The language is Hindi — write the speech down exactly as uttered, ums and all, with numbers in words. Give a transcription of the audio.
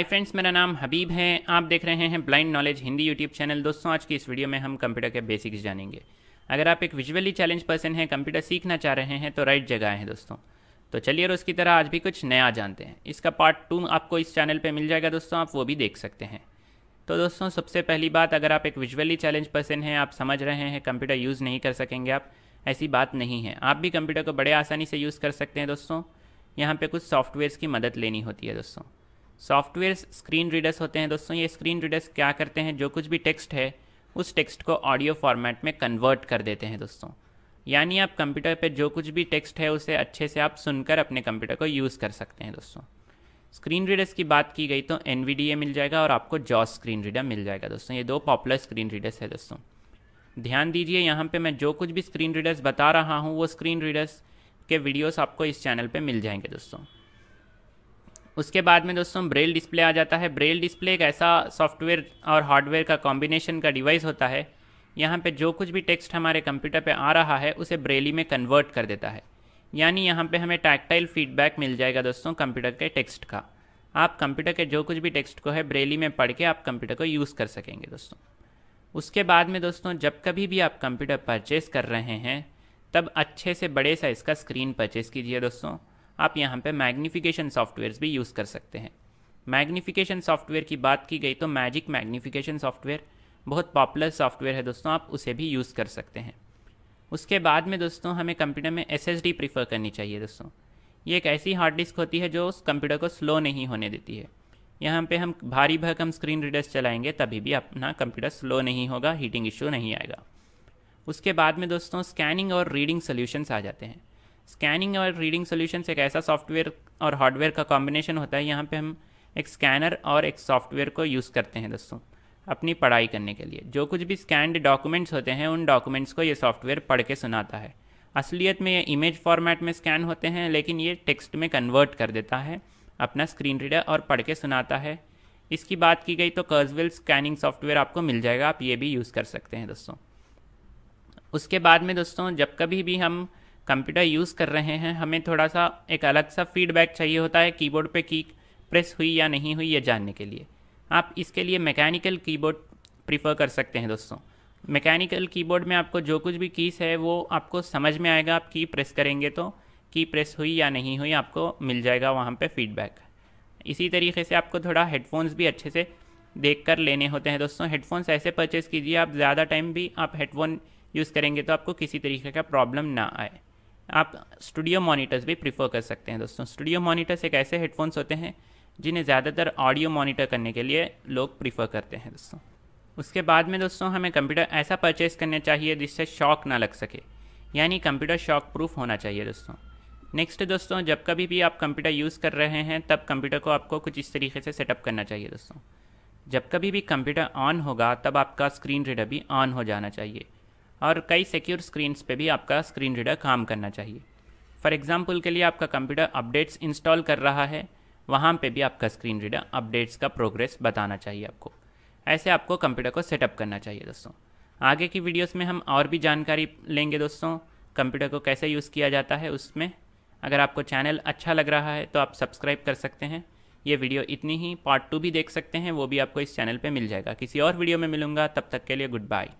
हाय फ्रेंड्स, मेरा नाम हबीब है। आप देख रहे हैं blind knowledge Hindi YouTube channel. दोस्तों, आज की इस वीडियो में हम कंप्यूटर के बेसिक्स जानेंगे। अगर आप एक विजुअली चैलेंज पर्सन हैं, कंप्यूटर सीखना चाह रहे हैं तो राइट जगह है दोस्तों। तो चलिए रोज़ की तरह आज भी कुछ नया जानते हैं। इसका पार्ट टू आपको इस चैनल पर मिल जाएगा दोस्तों, आप वो भी देख सकते हैं। तो दोस्तों, सबसे पहली बात, अगर आप एक विजुअली चैलेंज पर्सन हैं, आप समझ रहे हैं कंप्यूटर यूज़ नहीं कर सकेंगे आप, ऐसी बात नहीं है। आप भी कंप्यूटर को बड़े आसानी से यूज़ कर सकते हैं दोस्तों। यहाँ पर कुछ सॉफ्टवेयर्स की मदद लेनी होती है दोस्तों। सॉफ्टवेयर स्क्रीन रीडर्स होते हैं दोस्तों। ये स्क्रीन रीडर्स क्या करते हैं, जो कुछ भी टेक्स्ट है उस टेक्स्ट को ऑडियो फॉर्मेट में कन्वर्ट कर देते हैं दोस्तों। यानी आप कंप्यूटर पे जो कुछ भी टेक्स्ट है उसे अच्छे से आप सुनकर अपने कंप्यूटर को यूज़ कर सकते हैं दोस्तों। स्क्रीन रीडर्स की बात की गई तो एन वी डी ए मिल जाएगा और आपको जॉस स्क्रीन रीडर मिल जाएगा दोस्तों। ये दो पॉपुलर स्क्रीन रीडर्स है दोस्तों। ध्यान दीजिए, यहाँ पर मैं जो कुछ भी स्क्रीन रीडर्स बता रहा हूँ वो स्क्रीन रीडर्स के वीडियोस आपको इस चैनल पर मिल जाएंगे दोस्तों। उसके बाद में दोस्तों ब्रेल डिस्प्ले आ जाता है। ब्रेल डिस्प्ले एक ऐसा सॉफ्टवेयर और हार्डवेयर का कॉम्बिनेशन का डिवाइस होता है। यहाँ पे जो कुछ भी टेक्स्ट हमारे कंप्यूटर पे आ रहा है उसे ब्रेली में कन्वर्ट कर देता है। यानी यहाँ पे हमें टैक्टाइल फीडबैक मिल जाएगा दोस्तों कंप्यूटर के टेक्स्ट का। आप कंप्यूटर के जो कुछ भी टेक्स्ट को है ब्रेली में पढ़ के आप कंप्यूटर को यूज़ कर सकेंगे दोस्तों। उसके बाद में दोस्तों, जब कभी भी आप कंप्यूटर परचेस कर रहे हैं तब अच्छे से बड़े साइज़ का स्क्रीन परचेस कीजिए दोस्तों। आप यहाँ पे मैग्नीफिकेशन सॉफ्टवेयर्स भी यूज़ कर सकते हैं। मैग्नीफिकेशन सॉफ्टवेयर की बात की गई तो मैजिक मैग्निफिकेशन सॉफ्टवेयर बहुत पॉपुलर सॉफ्टवेयर है दोस्तों। आप उसे भी यूज़ कर सकते हैं। उसके बाद में दोस्तों, हमें कंप्यूटर में एस एस डी प्रीफर करनी चाहिए दोस्तों। ये एक ऐसी हार्ड डिस्क होती है जो उस कंप्यूटर को स्लो नहीं होने देती है। यहाँ पर हम भारी भरकम स्क्रीन रीडर्स चलाएँगे तभी भी अपना कंप्यूटर स्लो नहीं होगा, हीटिंग इश्यू नहीं आएगा। उसके बाद में दोस्तों, स्कैनिंग और रीडिंग सोल्यूशंस आ जाते हैं। स्कैनिंग और रीडिंग सोल्यूशंस एक ऐसा सॉफ्टवेयर और हार्डवेयर का कॉम्बिनेशन होता है। यहाँ पे हम एक स्कैनर और एक सॉफ्टवेयर को यूज़ करते हैं दोस्तों अपनी पढ़ाई करने के लिए। जो कुछ भी स्कैन्ड डॉक्यूमेंट्स होते हैं उन डॉक्यूमेंट्स को ये सॉफ्टवेयर पढ़ के सुनाता है। असलियत में ये इमेज फॉर्मेट में स्कैन होते हैं, लेकिन ये टेक्स्ट में कन्वर्ट कर देता है अपना स्क्रीन रीडर और पढ़ के सुनाता है। इसकी बात की गई तो कर्सवेल स्कैनिंग सॉफ्टवेयर आपको मिल जाएगा, आप ये भी यूज़ कर सकते हैं दोस्तों। उसके बाद में दोस्तों, जब कभी भी हम कंप्यूटर यूज़ कर रहे हैं हमें थोड़ा सा एक अलग सा फीडबैक चाहिए होता है कीबोर्ड पे की प्रेस हुई या नहीं हुई ये जानने के लिए। आप इसके लिए मैकेनिकल कीबोर्ड प्रीफर कर सकते हैं दोस्तों। मैकेनिकल कीबोर्ड में आपको जो कुछ भी कीज़ है वो आपको समझ में आएगा। आप की प्रेस करेंगे तो की प्रेस हुई या नहीं हुई आपको मिल जाएगा वहाँ पर फीडबैक। इसी तरीके से आपको थोड़ा हेडफोन्स भी अच्छे से देख कर लेने होते हैं दोस्तों। हेडफोन्स ऐसे परचेज़ कीजिए, आप ज़्यादा टाइम भी आप हेडफोन यूज़ करेंगे तो आपको किसी तरीके का प्रॉब्लम ना आए। आप स्टूडियो मॉनिटर्स भी प्रीफर कर सकते हैं दोस्तों। स्टूडियो मॉनिटर्स एक ऐसे हेडफोन्स होते हैं जिन्हें ज़्यादातर ऑडियो मॉनिटर करने के लिए लोग प्रीफर करते हैं दोस्तों। उसके बाद में दोस्तों, हमें कंप्यूटर ऐसा परचेस करना चाहिए जिससे शॉक ना लग सके, यानी कंप्यूटर शॉक प्रूफ होना चाहिए दोस्तों। नेक्स्ट दोस्तों, जब कभी भी आप कंप्यूटर यूज़ कर रहे हैं तब कंप्यूटर को आपको कुछ इस तरीके से सेटअप करना चाहिए दोस्तों। जब कभी भी कंप्यूटर ऑन होगा तब आपका स्क्रीन रीडर भी ऑन हो जाना चाहिए और कई सिक्योर स्क्रीन्स पे भी आपका स्क्रीन रीडर काम करना चाहिए। फॉर एग्जांपल के लिए, आपका कंप्यूटर अपडेट्स इंस्टॉल कर रहा है, वहाँ पे भी आपका स्क्रीन रीडर अपडेट्स का प्रोग्रेस बताना चाहिए आपको। ऐसे आपको कंप्यूटर को सेटअप करना चाहिए दोस्तों। आगे की वीडियोस में हम और भी जानकारी लेंगे दोस्तों, कंप्यूटर को कैसे यूज़ किया जाता है उसमें। अगर आपको चैनल अच्छा लग रहा है तो आप सब्सक्राइब कर सकते हैं। ये वीडियो इतनी ही, पार्ट टू भी देख सकते हैं, वो भी आपको इस चैनल पर मिल जाएगा। किसी और वीडियो में मिलूँगा, तब तक के लिए गुड बाय।